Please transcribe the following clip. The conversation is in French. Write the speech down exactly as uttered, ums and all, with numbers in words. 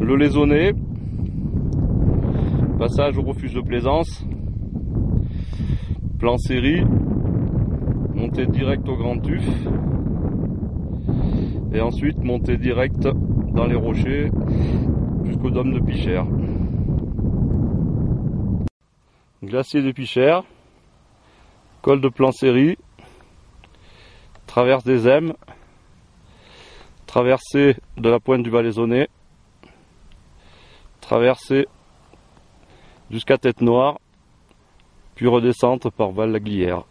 Le Laisonnay, passage au refuge de plaisance, plan Séry, montée directe au Grand Tuf, et ensuite montée directe dans les rochers jusqu'au Dôme de Pichères. Glacier des Pichères, col de plan Séry, traverse des Aimes, traversée de la pointe du Val-la-Glière, traversée jusqu'à Tête Noire, puis redescente par Val-la-Glière.